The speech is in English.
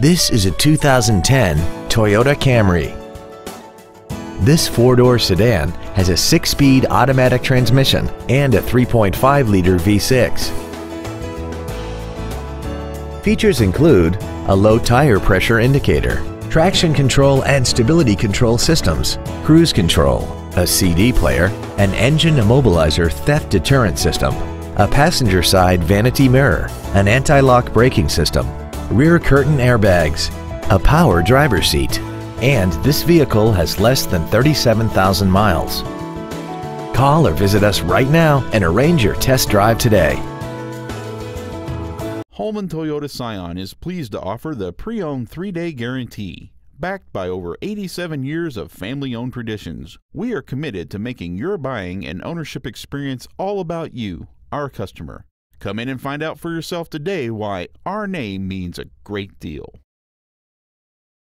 This is a 2010 Toyota Camry. This four-door sedan has a six-speed automatic transmission and a 3.5-liter V6. Features include a low tire pressure indicator, traction control and stability control systems, cruise control, a CD player, an engine immobilizer theft deterrent system, a passenger side vanity mirror, an anti-lock braking system, rear curtain airbags, a power driver's seat, and this vehicle has less than 37,000 miles. Call or visit us right now and arrange your test drive today. Holman Toyota Scion is pleased to offer the pre-owned 3-day guarantee. Backed by over 87 years of family-owned traditions, we are committed to making your buying and ownership experience all about you, our customer. Come in and find out for yourself today why our name means a great deal.